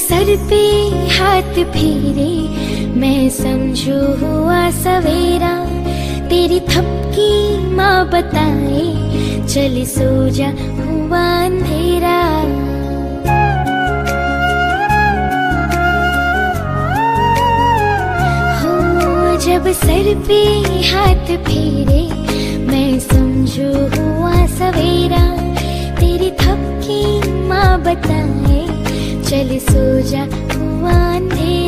Sir पे हाथ फेरे, मैं समझो हुआ सवेरा। तेरी थपकी माँ बताए, चल सो जा हुआ अंधेरा। हो जब सर पे हाथ फेरे, मैं समझो हुआ सवेरा। तेरी थपकी माँ बताए, चल सो जा हुआ अंधेरा।